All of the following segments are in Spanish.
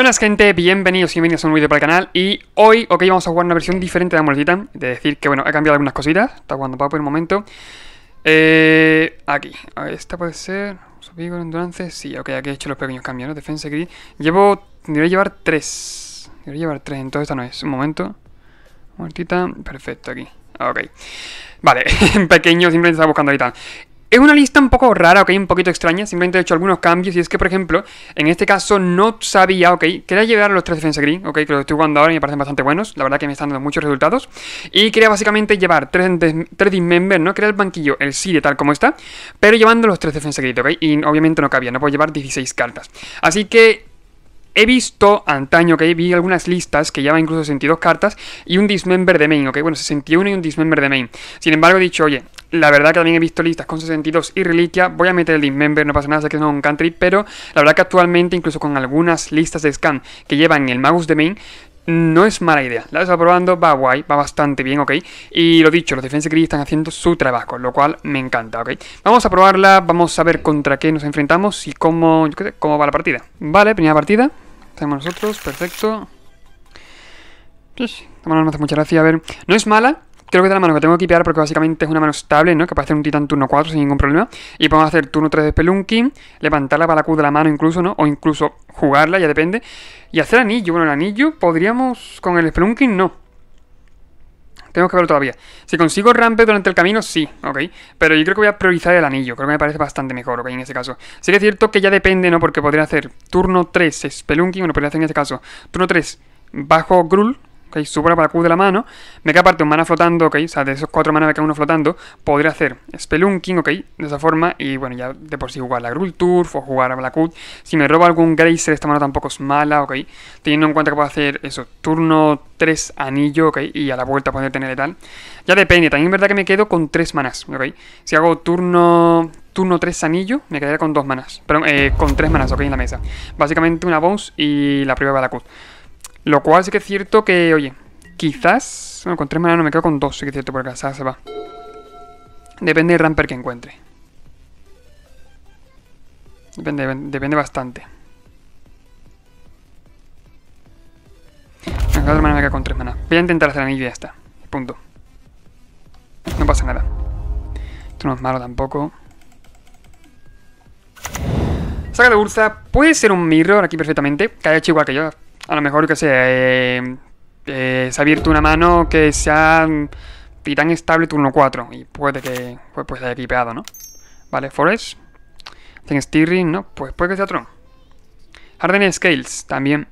Buenas gente, bienvenidos y bienvenidos a un nuevo vídeo para el canal. Y hoy, ok, vamos a jugar una versión diferente de Amulet Titan. Es decir, que bueno, he cambiado algunas cositas. Está jugando papo en un momento. Aquí, a ver, esta puede ser. Subí con Endurance, sí, ok, aquí he hecho los pequeños cambios, ¿no? Defense Grid. Debería llevar tres, entonces esta no es. Un momento. Amulet Titan, perfecto, aquí. Ok. Vale, pequeño, simplemente estaba buscando ahorita. Es una lista un poco rara, ok, un poquito extraña, simplemente he hecho algunos cambios y es que, por ejemplo, en este caso no sabía, ok, quería llevar los tres Defense Grid, ok, que los estoy jugando ahora y me parecen bastante buenos, la verdad que me están dando muchos resultados, y quería básicamente llevar tres Dismember, ¿no? Quería el banquillo, el Side tal como está, pero llevando los tres Defense Grid, ok, y obviamente no cabía, no puedo llevar 16 cartas, así que... He visto antaño, ok, vi algunas listas que llevan incluso 62 cartas y un Dismember de main, ok, bueno, 61 y un Dismember de main. Sin embargo, he dicho, oye, la verdad que también he visto listas con 62 y reliquia, voy a meter el Dismember, no pasa nada, sé que no es un country, pero la verdad que actualmente, incluso con algunas listas de scan que llevan el Magus de main, no es mala idea. La he estado probando, va guay, va bastante bien, ok. Y lo dicho, los Defense Grid están haciendo su trabajo, lo cual me encanta, ok. Vamos a probarla, vamos a ver contra qué nos enfrentamos y cómo, yo qué sé, cómo va la partida. Vale, primera partida. Hacemos nosotros, perfecto. La mano no hace mucha gracia, a ver. No es mala, creo que es la mano que tengo que equipear porque básicamente es una mano estable, ¿no? Que puede hacer un titán turno 4 sin ningún problema. Y podemos hacer turno 3 de Spelunky, levantar la Valakut de la mano incluso, ¿no? O incluso jugarla, ya depende. Y hacer anillo, bueno, el anillo podríamos con el Spelunky, no. Tenemos que verlo todavía. Si consigo rampe durante el camino, sí, ok. Pero yo creo que voy a priorizar el anillo. Creo que me parece bastante mejor, ok, en ese caso. Sí que es cierto que ya depende, ¿no? Porque podría hacer turno 3 Spelunky. Bueno, podría hacer en este caso turno 3 bajo Grull. Ok, subo la Valakut de la mano. Me queda aparte un mana flotando, ok. O sea, de esos 4 manas me queda uno flotando. Podría hacer Spelunking, ok, de esa forma. Y bueno, ya de por sí jugar la Grull Turf o jugar a Valakut. Si me roba algún Grazer, esta mano tampoco es mala, ok. Teniendo en cuenta que puedo hacer eso, turno 3 anillo, ok. Y a la vuelta poder tener letal. Ya depende, también es verdad que me quedo con 3 manas, ok. Si hago turno 3 anillo, me quedaría con 2 manas. Perdón, con 3 manas, ok, en la mesa. Básicamente una Bones y la primera Valakut. Lo cual sí que es cierto que, oye, quizás... Bueno, con 3 manas no me quedo con 2, sí que es cierto, porque quizás se va. Depende del ramper que encuentre. Depende bastante. Con 4 manas me quedo con 3 manas. Voy a intentar hacer anillo y ya está. Punto. No pasa nada. Esto no es malo tampoco. Saga de Urza. Puede ser un mirror aquí perfectamente. Que haya hecho igual que yo. A lo mejor, que sea, se ha abierto una mano que sea titán estable turno 4. Y puede que pues haya equipeado, ¿no? Vale, Forest. Hacen Steering, ¿no? Pues puede que sea Tron. Hardened Scales, también.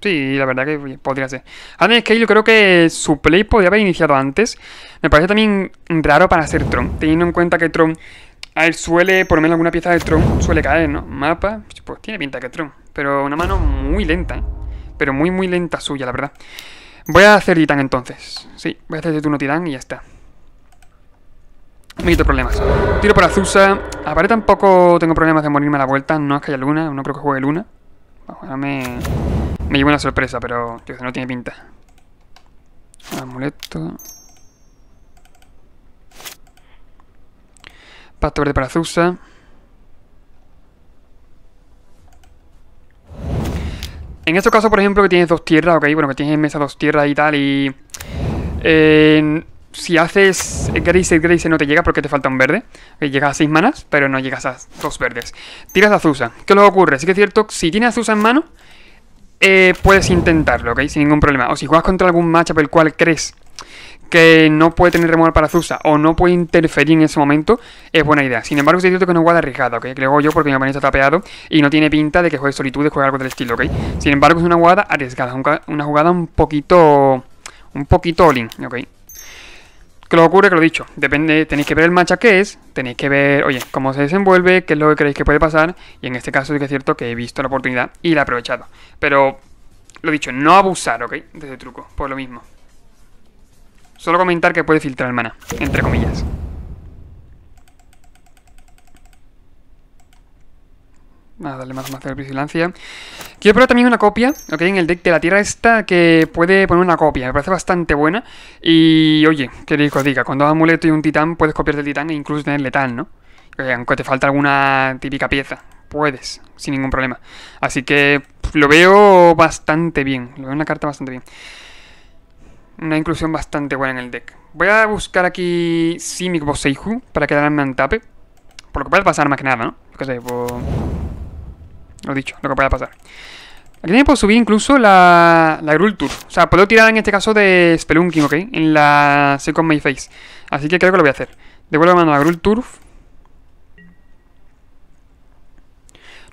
Sí, la verdad que podría ser. Hardened Scales, yo creo que su play podría haber iniciado antes. Me parece también raro para hacer Tron. Teniendo en cuenta que Tron... A él suele, por lo menos alguna pieza de Tron suele caer, ¿no? Mapa, pues tiene pinta que Tron. Pero una mano muy lenta, ¿eh? Pero muy muy lenta suya, la verdad. Voy a hacer titán entonces. Sí, voy a hacer de turno titán y ya está. Me quito problemas. Tiro por Azusa. Aparte tampoco tengo problemas de morirme a la vuelta. No es que haya luna, no creo que juegue luna. Ahora me llevo una sorpresa, pero tío, no tiene pinta. Amuleto. Pasto verde para Azusa. En estos casos, por ejemplo, que tienes 2 tierras, ok, bueno, que tienes en mesa 2 tierras y tal, y... si haces Grazer no te llega porque te falta un verde. Okay, llegas a 6 manas, pero no llegas a 2 verdes. Tiras de Azusa. ¿Qué les ocurre? Sí que es cierto, si tienes Azusa en mano, puedes intentarlo, ok, sin ningún problema. O si juegas contra algún matchup el cual crees... que no puede tener remover para Azusa o no puede interferir en ese momento, es buena idea. Sin embargo, es cierto que no juega de arriesgada, ¿ok? Creo yo, porque mi oponente está tapeado y no tiene pinta de que juegue solitudes, juegue algo del estilo, ¿ok? Sin embargo, es una jugada arriesgada, una jugada un poquito all-in, ¿ok? ¿Qué lo ocurre? Que lo he dicho, depende, tenéis que ver el matchup que es, tenéis que ver, oye, cómo se desenvuelve, qué es lo que creéis que puede pasar, y en este caso sí que es cierto que he visto la oportunidad y la he aprovechado. Pero, lo he dicho, no abusar, ¿ok? De ese truco, por lo mismo. Solo comentar que puede filtrar el maná, entre comillas. Vamos a darle más de vigilancia. Quiero probar también una copia, ok, en el deck de la tierra esta, que puede poner una copia. Me parece bastante buena. Y, oye, queréis que os diga, con 2 amuletos y un titán, puedes copiarte el titán e incluso tener letal, ¿no? Aunque te falta alguna típica pieza. puedes, sin ningún problema. Así que lo veo bastante bien, lo veo una carta bastante bien. Una inclusión bastante buena en el deck. Voy a buscar aquí Simic Vosejú para quedarme en tape. Por lo que pueda pasar más que nada, ¿no? Lo que sé, por... Lo dicho, lo que pueda pasar. Aquí también puedo subir incluso la Grull Turf. O sea, puedo tirar en este caso de Spelunky, ¿ok? En la Second My Face. Así que creo que lo voy a hacer. Devuelvo mano a Grull Turf.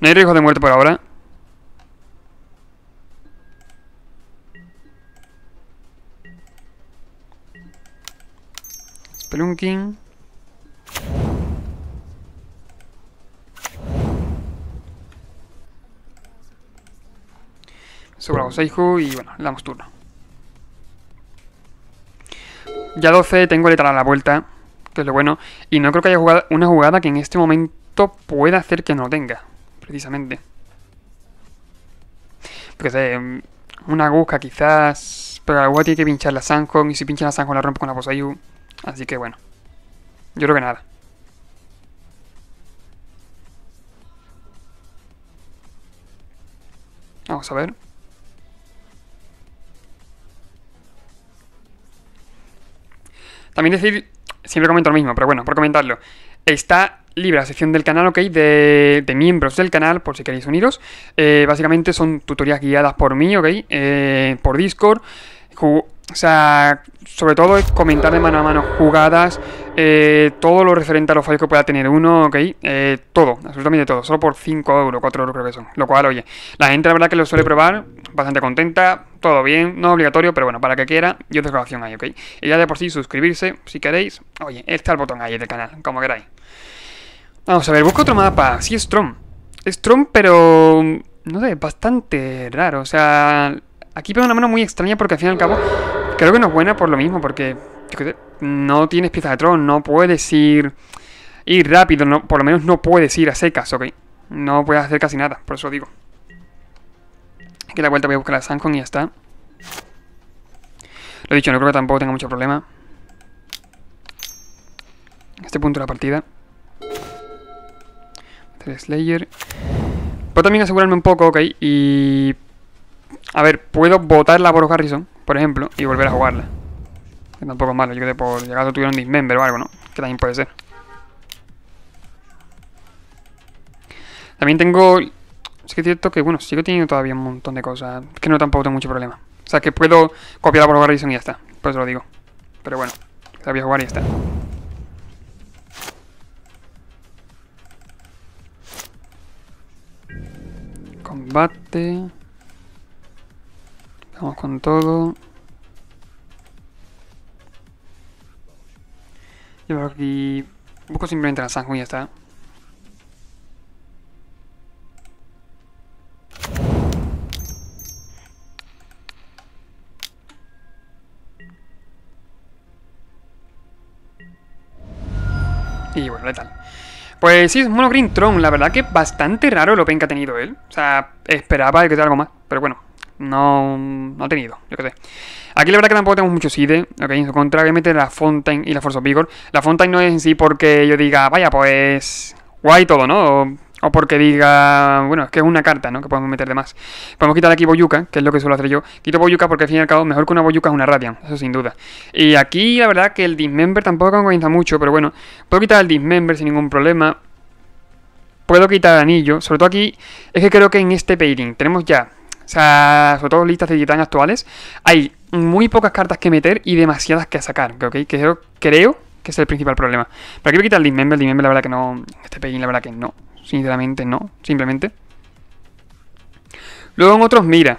No hay riesgo de muerte por ahora. Spelunking. Sobra Boseiju y bueno, le damos turno. Ya 12, tengo letal a la vuelta, que es lo bueno. Y no creo que haya jugado una jugada que en este momento pueda hacer que no lo tenga, precisamente. Porque sé, una aguja quizás, pero la aguja tiene que pinchar la Sanhon, y si pincha la Sanhon la rompo con la Boseiju. Así que bueno, yo creo que nada. Vamos a ver. También decir, siempre comento lo mismo, pero bueno, por comentarlo. Está libre la sección del canal, ok, de miembros del canal, por si queréis uniros. Básicamente son tutorías guiadas por mí, ok, por Discord. O sea, sobre todo es comentar de mano a mano jugadas, todo lo referente a los fallos que pueda tener uno, ¿ok? Todo, absolutamente todo, solo por 5 euros, 4 euros creo que son. Lo cual, oye, la gente la verdad que lo suele probar, bastante contenta, todo bien, no obligatorio, pero bueno, para que quiera, yo tengo la opción ahí, ¿ok? Y ya de por sí, suscribirse, si queréis, oye, está el botón ahí del canal, como queráis. Vamos a ver, busco otro mapa, sí es Tron. Es Tron, pero, no sé, bastante raro, o sea... Aquí pega una mano muy extraña porque al fin y al cabo creo que no es buena por lo mismo, porque no tienes piezas de Tron, no puedes ir rápido, no, por lo menos no puedes ir a secas, ok. No puedes hacer casi nada, por eso lo digo. Aquí a la vuelta voy a buscar a Sanhon y ya está. Lo dicho, no creo que tampoco tenga mucho problema. En este punto de la partida. Slayer. Puedo también asegurarme un poco, ok, y... A ver, puedo botarla por Garrison, por ejemplo, y volver a jugarla. Que tampoco es malo, yo creo que por llegado tuvieron Dismember o algo, ¿no? Que también puede ser. También tengo... Es que es cierto que, bueno, sigo teniendo todavía un montón de cosas. Es que no tampoco tengo mucho problema. O sea, que puedo copiarla por Garrison y ya está. Por eso lo digo. Pero bueno, la voy a jugar y ya está. Combate... Vamos con todo. Yo aquí busco simplemente la Sanhon y ya está. Y bueno, letal. Pues sí, es mono green Tron. La verdad que bastante raro el open que ha tenido él. O sea, esperaba que tuviera algo más, pero bueno. No ha tenido, yo qué sé. Aquí la verdad que tampoco tenemos muchos IDE, ok, en su contra voy a meter la Fontaine y la Forza of Vigor. La Fontaine no es en sí porque yo diga, vaya, pues guay todo, ¿no? O porque diga, bueno, es que es una carta, ¿no? Que podemos meter de más. Podemos quitar aquí Boyuka, que es lo que suelo hacer yo. Quito Boyuka porque al fin y al cabo mejor que una Boyuka es una Radiant, eso sin duda. Y aquí la verdad que el Dismember tampoco comienza mucho, pero bueno, puedo quitar el Dismember sin ningún problema. Puedo quitar el anillo, sobre todo aquí, es que creo que en este pairing tenemos ya... O sea, sobre todo listas de titán actuales, hay muy pocas cartas que meter y demasiadas que sacar, ¿ok? Que creo que es el principal problema. Pero aquí voy a quitar el Dismember la verdad que no, este plugin la verdad que no, sinceramente no, simplemente. Luego en otros mira,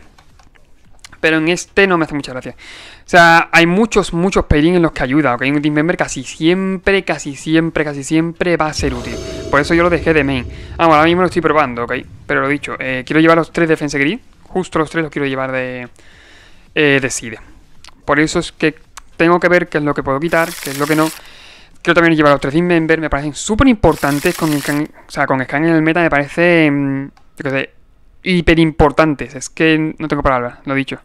pero en este no me hace mucha gracia. O sea, hay muchos plugins en los que ayuda, ¿ok? Un Dismember casi siempre va a ser útil. Por eso yo lo dejé de main. Ah, bueno, ahora mismo lo estoy probando, ¿ok? Pero lo dicho, quiero llevar los 3 Defense Grid. Justo los 3 los quiero llevar de side. Por eso es que tengo que ver qué es lo que puedo quitar, qué es lo que no. Quiero también llevar los 3 Dismember, me parecen súper importantes con Scan, o sea, con Scan en el meta me parece, yo qué sé, hiper importantes. Es que no tengo palabras, lo he dicho.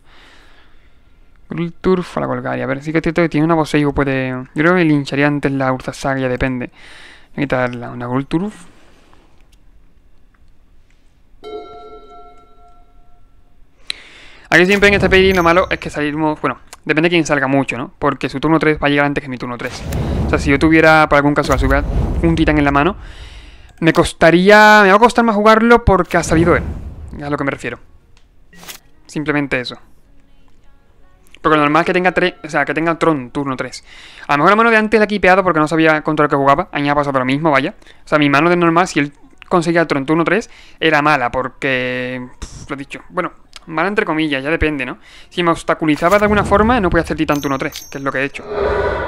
Grull Turf a la Golgari. A ver, sí que es cierto que tiene una Boseiju, puede... Yo creo que me lincharía antes la Urza Saga, ya depende. Voy a quitarla, una Grull Turf. Aquí siempre en este peli lo malo es que salimos... Bueno, depende de quién salga mucho, ¿no? Porque su turno 3 va a llegar antes que mi turno 3. O sea, si yo tuviera, por algún caso, a subir un titán en la mano, me costaría... Me va a costar más jugarlo porque ha salido él. Es a lo que me refiero. Simplemente eso. Porque lo normal es que tenga Tron turno 3. A lo mejor la mano de antes la he equipeado porque no sabía contra lo que jugaba. A mí me ha pasado lo mismo, vaya. O sea, mi mano de normal, si él conseguía Tron turno 3, era mala porque... Pff, lo he dicho. Bueno, mala entre comillas, ya depende, ¿no? Si me obstaculizaba de alguna forma, no podía hacer titán turno 3, que es lo que he hecho.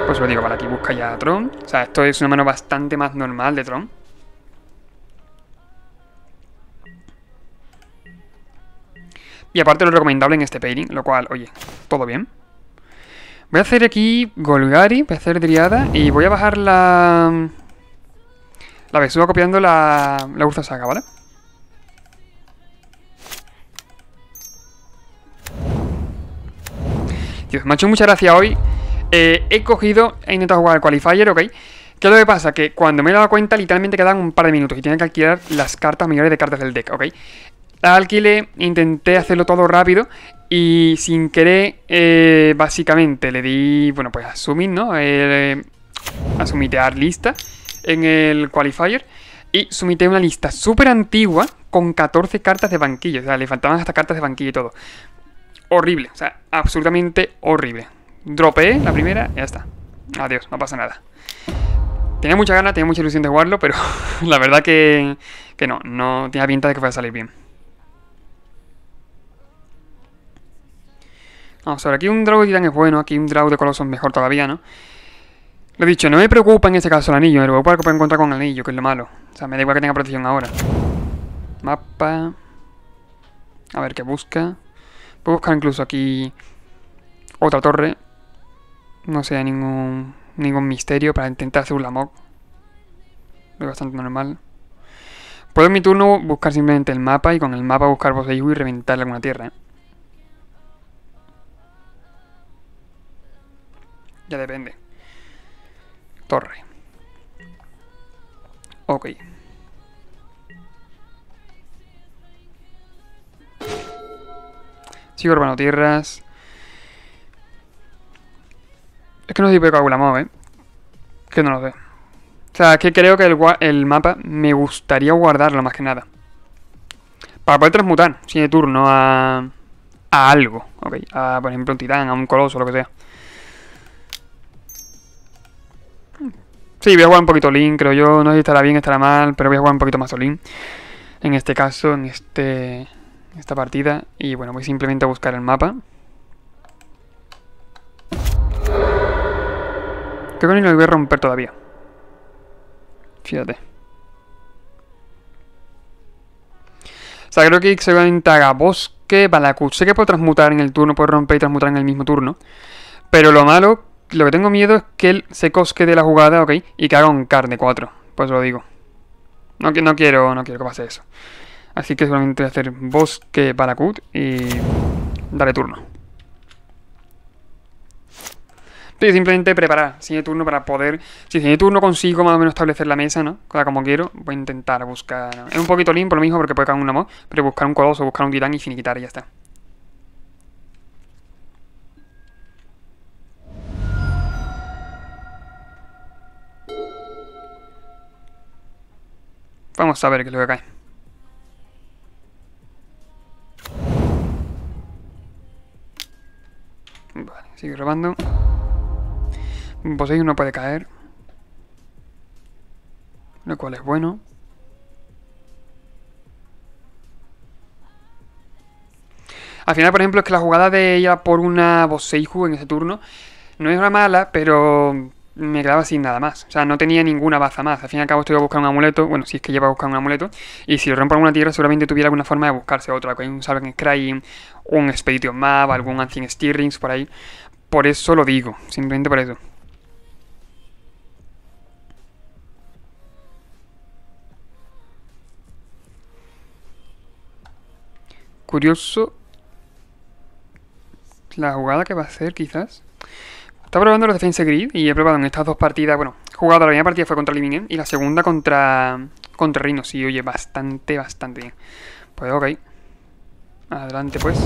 Pues lo digo, vale, aquí busca ya a Tron. O sea, esto es una mano bastante más normal de Tron. Y aparte lo recomendable en este pairing, lo cual, oye, todo bien. Voy a hacer aquí Golgari, voy a hacer Driada y voy a bajar la... La Besuga copiando la Urza Saga, ¿vale? Dios, me ha hecho mucha gracia hoy. He intentado jugar al Qualifier, ¿ok? ¿Qué es lo que pasa? Que cuando me he dado cuenta, literalmente quedan un par de minutos y tenía que alquilar las cartas mayores de cartas del deck, ¿ok? La alquilé, intenté hacerlo todo rápido y sin querer, básicamente le di, bueno, pues asumir, ¿no? Asumitear lista en el qualifier y sumité una lista súper antigua con 14 cartas de banquillo. O sea, le faltaban hasta cartas de banquillo y todo. Horrible, o sea, absolutamente horrible. Dropeé la primera y ya está. Adiós, no pasa nada. Tenía mucha ganas, tenía mucha ilusión de jugarlo, pero la verdad que no tenía pinta de que fuera a salir bien. Vamos a ver, aquí un draw de titán es bueno, aquí un draw de colosos es mejor todavía, ¿no? Lo dicho, no me preocupa en este caso el anillo, me preocupa lo que puedo encontrar con el anillo, que es lo malo. O sea, me da igual que tenga protección ahora. Mapa. A ver qué busca. Puedo buscar incluso aquí otra torre. No sea ningún misterio para intentar hacer un Lamog. Es bastante normal. Puedo en mi turno buscar simplemente el mapa y con el mapa buscar Boseiju y reventarle alguna tierra, ¿eh? Ya depende. Torre. Ok. Sigo urbano tierras. Es que no sé si puedo calcular, ¿eh? Que no lo sé. O sea, es que creo que el mapa me gustaría guardarlo más que nada. Para poder transmutar, sin de turno, a algo. Ok, a, por ejemplo, un titán, a un coloso, lo que sea. Sí, voy a jugar un poquito Olin, creo yo. No sé si estará bien, estará mal, pero voy a jugar un poquito más Olin. En este caso, en esta partida. Y bueno, voy simplemente a buscar el mapa. Creo que no lo voy a romper todavía. Fíjate. O sea, creo que seguramente haga bosque, Valakut. Sé que puedo transmutar en el turno, puedo romper y transmutar en el mismo turno. Pero lo malo... Lo que tengo miedo es que él se cosque de la jugada, ok, y que haga un carne 4. Pues lo digo. No quiero que pase eso. Así que solamente voy a hacer bosque para Cut y darle turno. Sí, simplemente preparar sin el turno para poder... Si sin el turno consigo más o menos establecer la mesa, ¿no? Como quiero, voy a intentar buscar... ¿no? Es un poquito limpo lo mismo porque puede caer un amor, pero buscar un coloso, buscar un titán y finiquitar y ya está. Vamos a ver qué es lo que cae. Vale, sigue robando. Boseiju no puede caer. Lo cual es bueno. Al final, por ejemplo, es que la jugada de ella por una Boseiju en ese turno no es una mala, pero... me quedaba sin nada más, o sea, no tenía ninguna baza más. Al fin y al cabo estoy a buscar un amuleto, bueno, si es que lleva a buscar un amuleto, y si lo rompo en una tierra seguramente tuviera alguna forma de buscarse otra, que hay un Salven Scrying, un Expedition Map, algún Ancient Stirrings por ahí, por eso lo digo, simplemente por eso. Curioso la jugada que va a hacer quizás. Estaba probando los Defense Grid y he probado en estas dos partidas, bueno, he jugado la primera partida fue contra Living End y la segunda contra Rhinos y oye, bastante bien. Pues ok, adelante pues.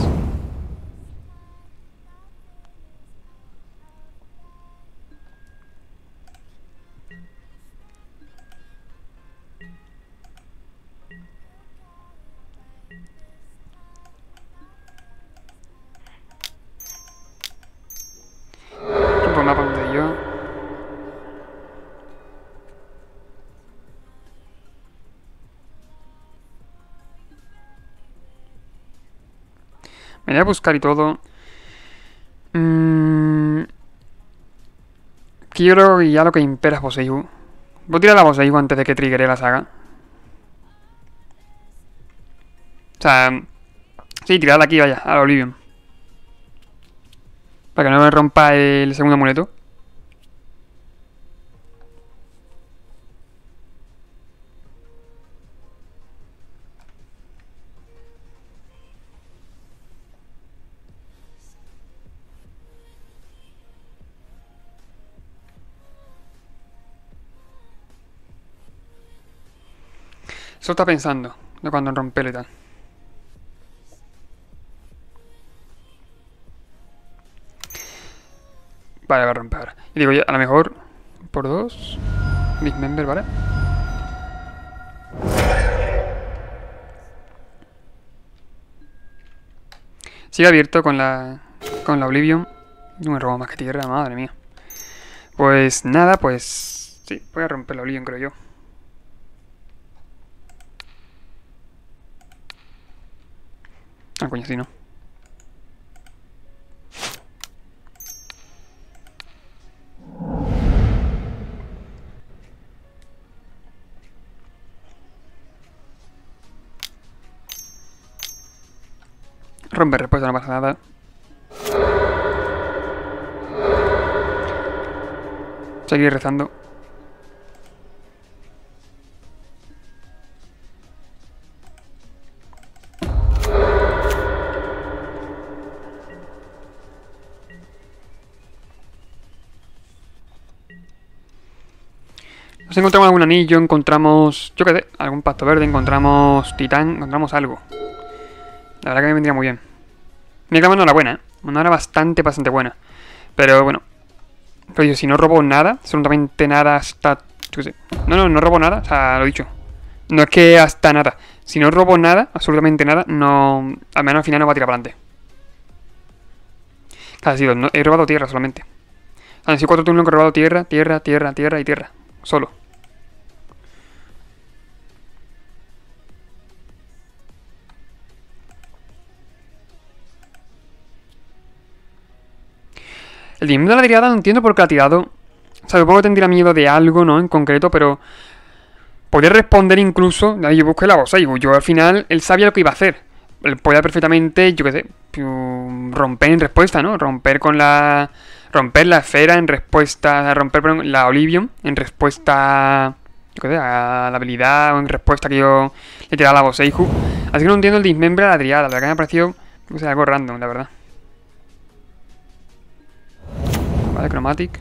Me voy a buscar y todo. Quiero y ya lo que impera es Boseiju. Voy a tirar a Boseiju antes de que triggere la saga. O sea, sí, tirarla aquí, vaya, al Oblivion. Para que no me rompa el segundo amuleto. Eso está pensando, de cuando romperle y tal. Vale, va a romper ahora. Y digo, ya, a lo mejor por dos. Dismember, ¿vale? Sigue abierto con la Oblivion. No me robo más que tierra, madre mía. Pues nada, pues... sí, voy a romper la Oblivion, creo yo. Ah, coño, sí, no. Rompe respuesta, no pasa nada. Seguir rezando. Nos encontramos algún anillo, encontramos, yo qué sé, algún pasto verde, encontramos titán, encontramos algo. La verdad que me vendría muy bien. Mi cama no era buena, ¿eh? No era bastante, bastante buena. Pero bueno. Pero yo, si no robo nada, absolutamente nada hasta... yo qué sé. No robo nada, o sea, lo he dicho. No es que hasta nada. Si no robo nada, absolutamente nada, no... al menos al final no va a tirar para adelante. Casi dos, no, he robado tierra solamente. Han sido 4 turnos que he robado tierra, tierra, tierra, tierra y tierra. Solo. El dinero de la Driada no entiendo por qué la ha tirado. O sea, supongo que tendría miedo de algo, ¿no? En concreto, pero... podría responder incluso... ahí yo busqué la Boseiju. Yo al final, él sabía lo que iba a hacer. Él podía perfectamente, yo qué sé... romper en respuesta, ¿no? Romper con la... romper la esfera en respuesta... romper, perdón, la Oblivion en respuesta... yo qué sé, a la habilidad o en respuesta que yo le tiraba a la Boseiju. Así que no entiendo el dismembre a la Driada. La verdad que me ha parecido... o sea, algo random, la verdad. Vale, Cromatic.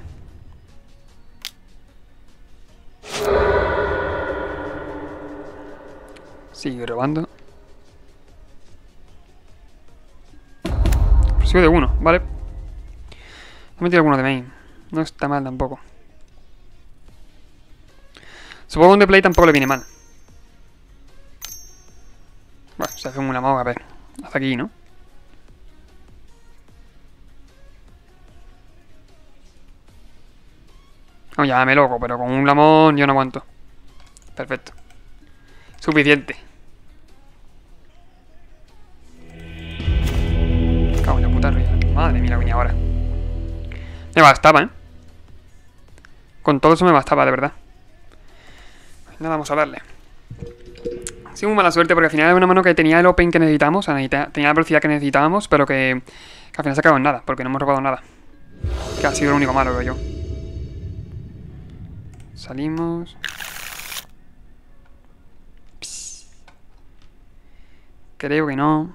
Sigue robando. Sigo de uno, vale. He metido alguno de main. No está mal tampoco. Supongo que un de play tampoco le viene mal. Bueno, se hace una moga, a ver. Hasta aquí, ¿no? No, llámame loco, pero con un lamón yo no aguanto. Perfecto. Suficiente. Me cago en la puta rueda. Madre mía, la cuña ahora. Me bastaba, ¿eh? Con todo eso me bastaba, de verdad. Pues nada, vamos a darle. Ha sido muy mala suerte porque al final era una mano que tenía el open que necesitamos. O sea, tenía la velocidad que necesitábamos, pero que al final se ha quedado en nada, porque no hemos robado nada. Que ha sido lo único malo, creo yo. Salimos. Psst. Creo que no.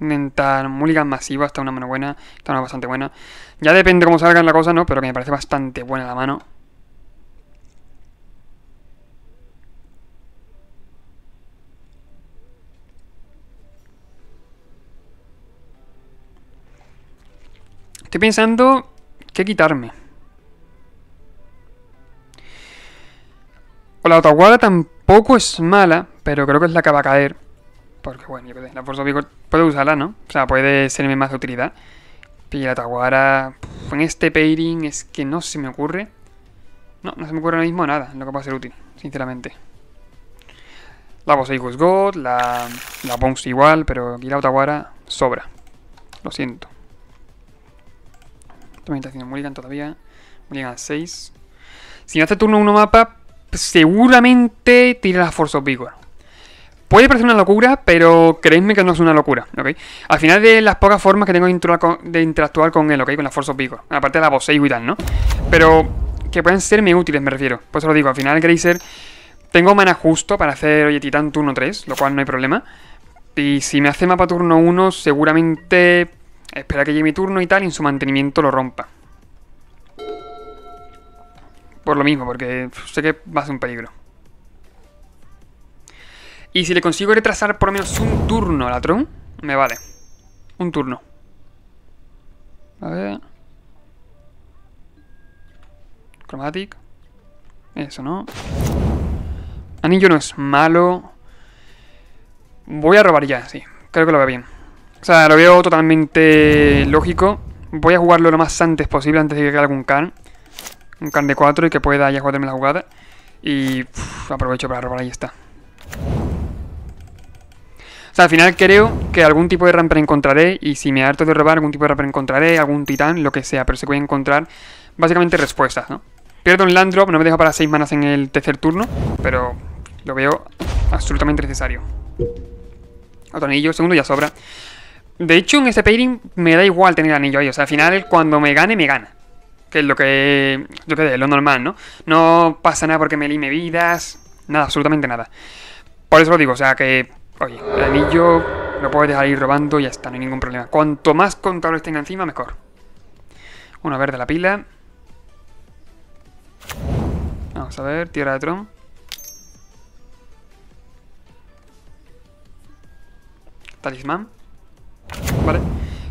Intentar mulligan masivo hasta una mano buena. Está una bastante buena. Ya depende cómo salgan la cosa, ¿no? Pero que me parece bastante buena la mano. Estoy pensando qué quitarme. O la Otaguara tampoco es mala, pero creo que es la que va a caer. Porque bueno, yo la Forza puede usarla, ¿no? O sea, puede serme más de utilidad. Y la Otaguara... en este pairing es que no se me ocurre. No se me ocurre ahora mismo nada lo que pueda ser útil, sinceramente. La Boseiju es God, la Bones igual, pero aquí la Otaguara sobra. Lo siento. También está haciendo Mulligan todavía. Mulligan a 6. Si no hace turno 1 mapa, seguramente tira la Force of Vigor. Puede parecer una locura, pero creedme que no es una locura, ¿ok? Al final, de las pocas formas que tengo de interactuar con él, ¿ok? Con la Force of Vigor. Aparte de la Boseiju y tal, ¿no? Pero que pueden serme útiles, me refiero. Por eso lo digo, al final Grazer... Tengo mana justo para hacer, oye, Titán turno 3, lo cual no hay problema. Y si me hace mapa turno 1, seguramente espera que llegue mi turno y tal, y en su mantenimiento lo rompa. Por lo mismo, porque sé que va a ser un peligro. Y si le consigo retrasar por lo menos un turno a la Tron, me vale. Un turno. A ver... Cromatic. Eso, ¿no? Anillo no es malo. Voy a robar ya, sí. Creo que lo veo bien. O sea, lo veo totalmente lógico. Voy a jugarlo lo más antes posible, antes de que caiga algún can. Un can de 4 y que pueda ya jugarme la jugada. Y aprovecho para robar, ahí está. O sea, al final creo que algún tipo de ramper encontraré. Y si me harto de robar, algún tipo de ramper encontraré. Algún titán, lo que sea. Pero se puede encontrar básicamente respuestas, ¿no? Pierdo un land drop, no me deja para 6 manas en el tercer turno. Pero... lo veo absolutamente necesario. Otro anillo, segundo ya sobra. De hecho, en ese pairing me da igual tener anillo ahí. O sea, al final, cuando me gane, me gana. Que es lo que... yo qué sé, lo normal, ¿no? No pasa nada porque me lime vidas. Nada, absolutamente nada. Por eso lo digo, o sea que... oye, el anillo lo puedes dejar ir robando y ya está, no hay ningún problema. Cuanto más contadores tenga encima, mejor. Uno verde a la pila. Vamos a ver, tierra de Tron. Talismán. Vale.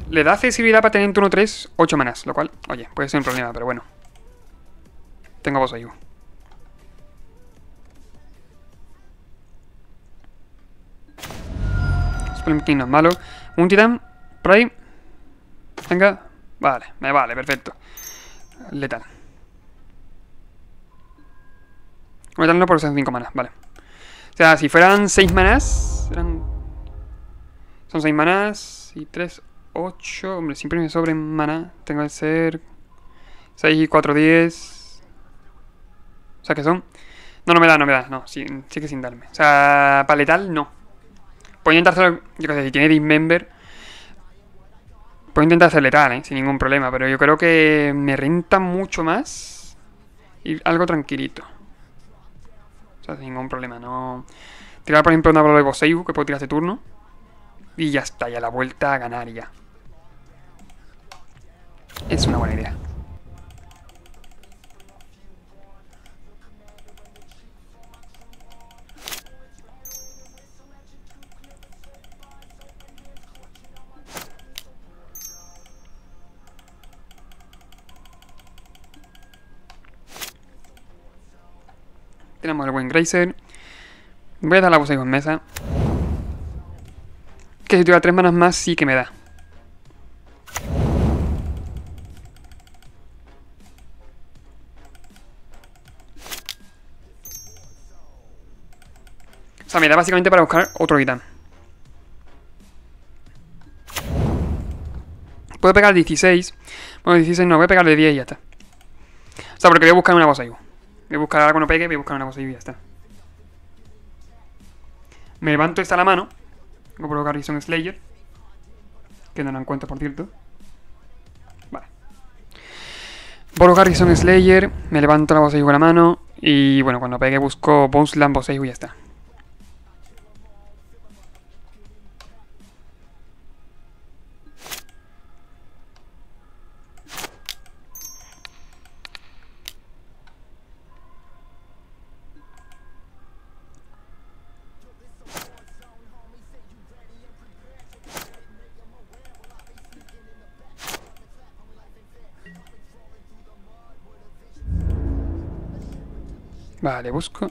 Le da accesibilidad para tener en turno 3 8 manas, lo cual, oye, puede ser un problema, pero bueno. Tengo a Boseiju. Supreme King no es malo. Un titán, por ahí. Venga. Vale, me vale, perfecto. Letal. Letal no porque son 5 manas, vale. O sea, si fueran 6 manas, eran... son 6 manas y 3, 8. Hombre, siempre me sobren maná. Tengo que ser 6 y 4, 10. O sea, ¿qué son? No, no me da. No, sí que sin darme. O sea, para letal, no. Puedo intentar hacer, yo qué sé, si tiene Dismember. Puedo intentar hacer letal, sin ningún problema. Pero yo creo que me renta mucho más ir algo tranquilito. O sea, sin ningún problema, no. Tirar, por ejemplo, una bola de Boseiju, que puedo tirar este turno. Y ya está, ya la vuelta a ganar ya. Es una buena idea. Tenemos el buen Grazer. Voy a dar la voz ahí con mesa. Que si tuviera 3 manas más, sí que me da. O sea, me da básicamente para buscar otro titán. Puedo pegar 16. Bueno, 16 no, voy a pegar de 10 y ya está. O sea, porque voy a buscar una Boseiju. Voy a buscar ahora cuando pegue, voy a buscar una Boseiju y ya está. Me levanto esta a la mano. Tengo por Garrison Slayer, que no la encuentro, por cierto. Vale. Por Garrison Slayer, me levanto la Boseiju con la mano. Y bueno, cuando pegue busco Boneslam, Boseiju y ya está. Vale, busco.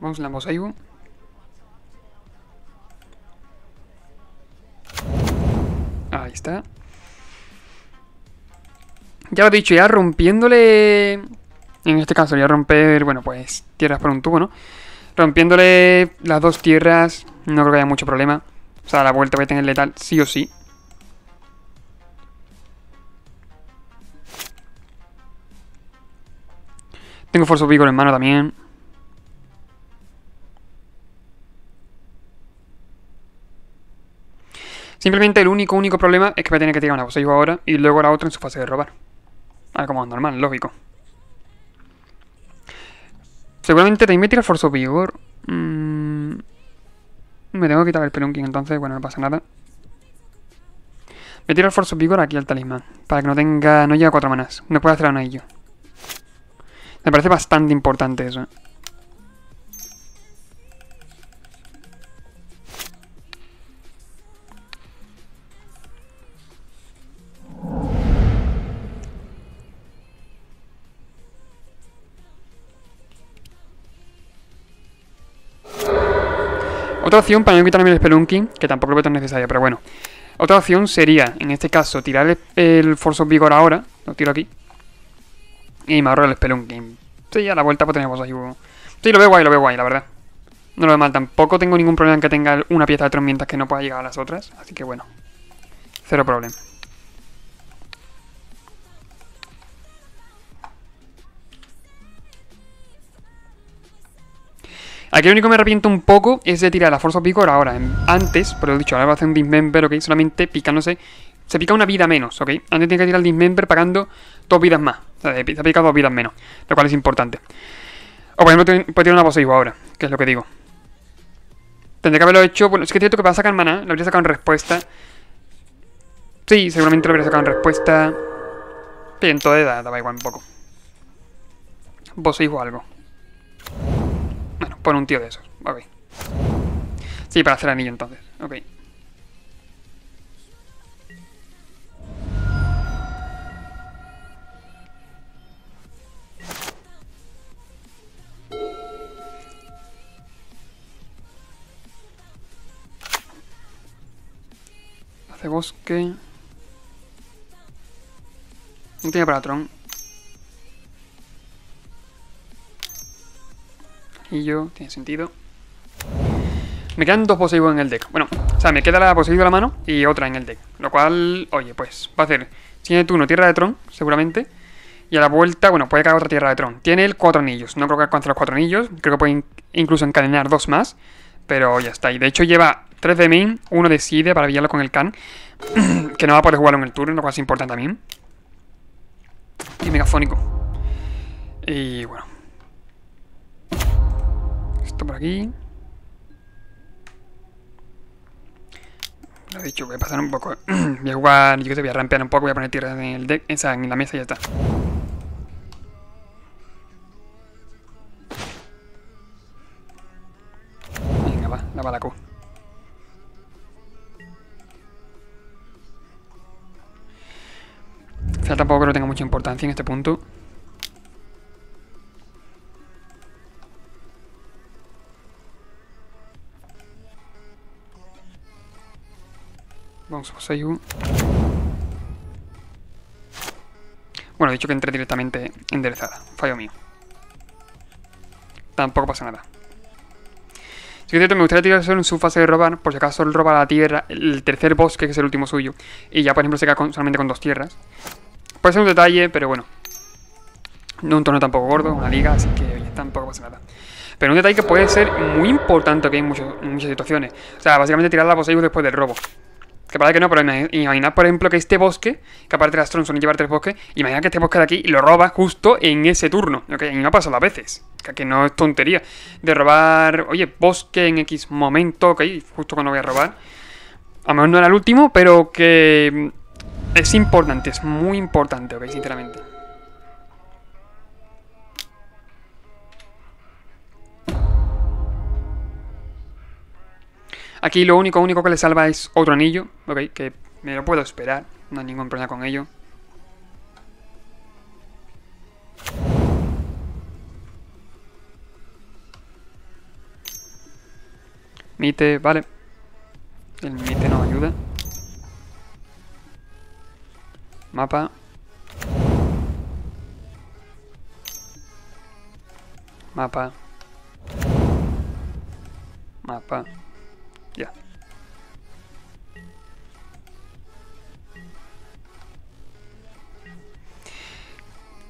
Vamos a la Boseiju. Ahí está. Ya lo he dicho, ya rompiéndole... En este caso voy a romper, bueno, pues tierras por un tubo, ¿no? Rompiéndole las dos tierras, no creo que haya mucho problema. O sea, a la vuelta voy a tener letal, sí o sí. Tengo Force of Vigor en mano también. Simplemente el único problema es que voy a tener que tirar una Boseiju ahora y luego la otra en su fase de robar. Ah, como es normal, lógico. Seguramente te invitaré a Force of Vigor. Me tengo que quitar el Spelunky entonces, bueno, no pasa nada. Me tiro el Force of Vigor aquí al talismán, para que no tenga, no llegue a 4 manas. No pueda hacer una ello. Me parece bastante importante eso. Otra opción para no quitarme el Spelunky, que tampoco lo veo tan necesaria, pero bueno. Otra opción sería, en este caso, tirar el Force of Vigor ahora. Lo tiro aquí. Y me ahorro el Spelunky. Sí, a la vuelta pues tenemos ahí. Sí, lo veo guay, la verdad. No lo veo mal, tampoco tengo ningún problema en que tenga una pieza de Tron mientras que no pueda llegar a las otras. Así que bueno, cero problema. Aquí lo único que me arrepiento un poco es de tirar la Force of Vigor ahora. Antes, por lo dicho, ahora va a hacer un Dismember, ok, solamente picándose. Se pica una vida menos, ok. Antes tiene que tirar el Dismember pagando 2 vidas más. O sea, se ha picado 2 vidas menos, lo cual es importante. O por ejemplo, puedo tirar una Boseiju ahora, que es lo que digo. Tendré que haberlo hecho. Bueno, es que es cierto que para sacar maná, lo habría sacado en respuesta. Sí, seguramente lo habría sacado en respuesta. Sí, en toda edad, daba igual un poco. Boseiju algo. Bueno, pon un tío de esos, ok. Sí, para hacer anillo entonces, ok. Hace bosque. No tiene para Tron. Y yo, tiene sentido. Me quedan 2 Boseiju en el deck. Bueno, o sea, me queda la Boseiju de la mano y otra en el deck. Lo cual, oye, pues va a hacer. Tiene turno tierra de Tron, seguramente. Y a la vuelta, bueno, puede caer otra tierra de Tron. Tiene el 4 anillos. No creo que alcance los 4 anillos. Creo que puede incluso encadenar 2 más. Pero ya está. Y de hecho lleva 3 de main, 1 de side para pillarlo con el Khan. Que no va a poder jugarlo en el turno, lo cual es importante también. Y megafónico. Y bueno. Esto por aquí. Lo he dicho, voy a pasar un poco. Voy a jugar, yo que sé, voy a rampear un poco, voy a poner tierras en el deck, esa en la mesa y ya está. Venga, va, la Valakut. O sea, tampoco creo que tenga mucha importancia en este punto. Vamos a Boseiju. Bueno, he dicho que entré directamente enderezada. Fallo mío. Tampoco pasa nada. Sí que es cierto, me gustaría tirar solo en su fase de robar. Por si acaso él roba la tierra, el tercer bosque, que es el último suyo. Y ya, por ejemplo, se queda solamente con 2 tierras. Puede ser un detalle, pero bueno. No un torneo tampoco gordo, una liga, así que oye, tampoco pasa nada. Pero un detalle que puede ser muy importante que hay en muchas situaciones. O sea, básicamente tirar la Boseiju después del robo. Que parece que no, pero imaginad, por ejemplo, que este bosque, que aparte las Tron suelen llevar 3 bosques, imaginad que este bosque de aquí lo roba justo en ese turno. ¿Okay? Y no ha pasado a veces. Que no es tontería. De robar, oye, bosque en X momento, ok, justo cuando voy a robar. A lo mejor no era el último, pero que es importante, es muy importante, ok, sinceramente. Aquí lo único que le salva es otro anillo, ok, que me lo puedo esperar, no hay ningún problema con ello. Mite, vale. El mite nos ayuda. Mapa. Mapa. Mapa. Ya.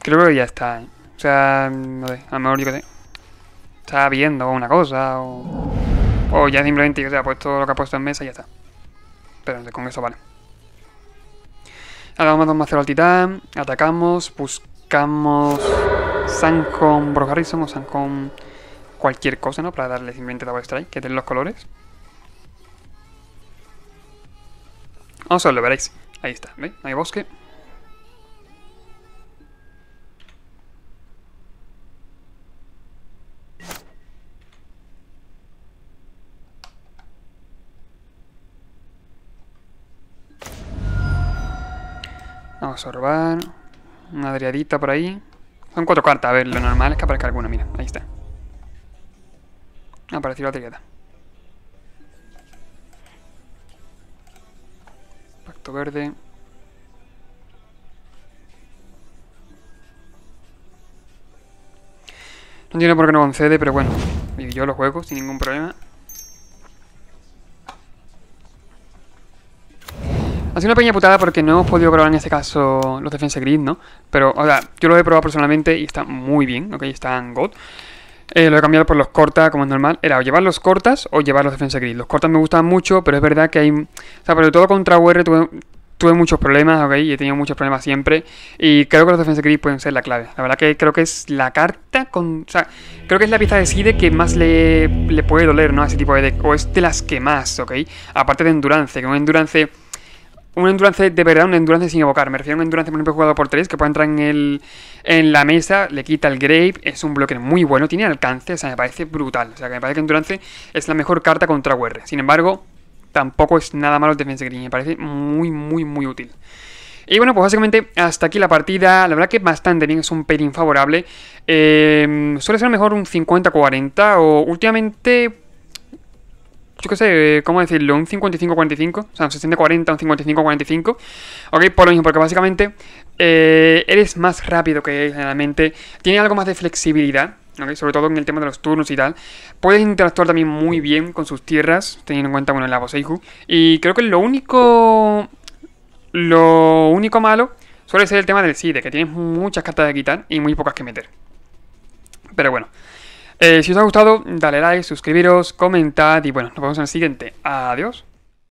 Creo que ya está, ¿eh? O sea, no sé, a lo mejor yo qué sé, está viendo una cosa o ya simplemente, o sea, ha puesto lo que ha puesto en mesa y ya está. Pero no sé, con eso vale. Ahora vamos a 2-0 al titán, atacamos, buscamos Sancon Bro Garrison o Sancon cualquier cosa, ¿no? Para darle simplemente double strike, que den los colores. Vamos a verlo, veréis. Ahí está, ¿veis? Hay bosque. Vamos a robar una driadita por ahí. Son 4 cartas, a ver, lo normal es que aparezca alguna, mira, ahí está. Apareció la driada. Pacto verde. No entiendo por qué no concede, pero bueno, yo lo juego sin ningún problema. Ha sido una pequeña putada porque no hemos podido probar en este caso los Defense Grid, ¿no? Pero, o sea, yo lo he probado personalmente y está muy bien, ok, están God. Lo he cambiado por los cortas, como es normal. Era o llevar los cortas o llevar los Defense Grid. Los cortas me gustan mucho, pero es verdad que hay... O sea, sobre todo contra WR tuve muchos problemas, ok, y he tenido muchos problemas siempre. Y creo que los Defense Grid pueden ser la clave. La verdad que creo que es la carta con... O sea, creo que es la pieza de Side que más le puede doler, ¿no? A ese tipo de deck. O es de las que más, ok. Aparte de Endurance, que un Endurance... Un endurance de verdad, un endurance sin evocar. Me refiero a un endurance, por ejemplo, jugado por 3, que puede entrar en la mesa, le quita el grave, es un bloque muy bueno, tiene alcance, o sea, me parece brutal. O sea, que me parece que endurance es la mejor carta contra WR. Sin embargo, tampoco es nada malo el Defense Green, me parece muy, muy, muy útil. Y bueno, pues básicamente hasta aquí la partida. La verdad que bastante bien, es un pelín favorable. Suele ser mejor un 50-40 o últimamente... Yo qué sé, ¿cómo decirlo? Un 55-45, o sea, un 60-40, un 55-45. Ok, por lo mismo, porque básicamente eres más rápido que generalmente. Tiene algo más de flexibilidad, ok, sobre todo en el tema de los turnos y tal. Puedes interactuar también muy bien con sus tierras, teniendo en cuenta, bueno, el Boseiju. Y creo que lo único malo suele ser el tema del Side, que tienes muchas cartas de quitar y muy pocas que meter. Pero bueno. Si os ha gustado, dale like, suscribiros, comentad y bueno, nos vemos en el siguiente. Adiós.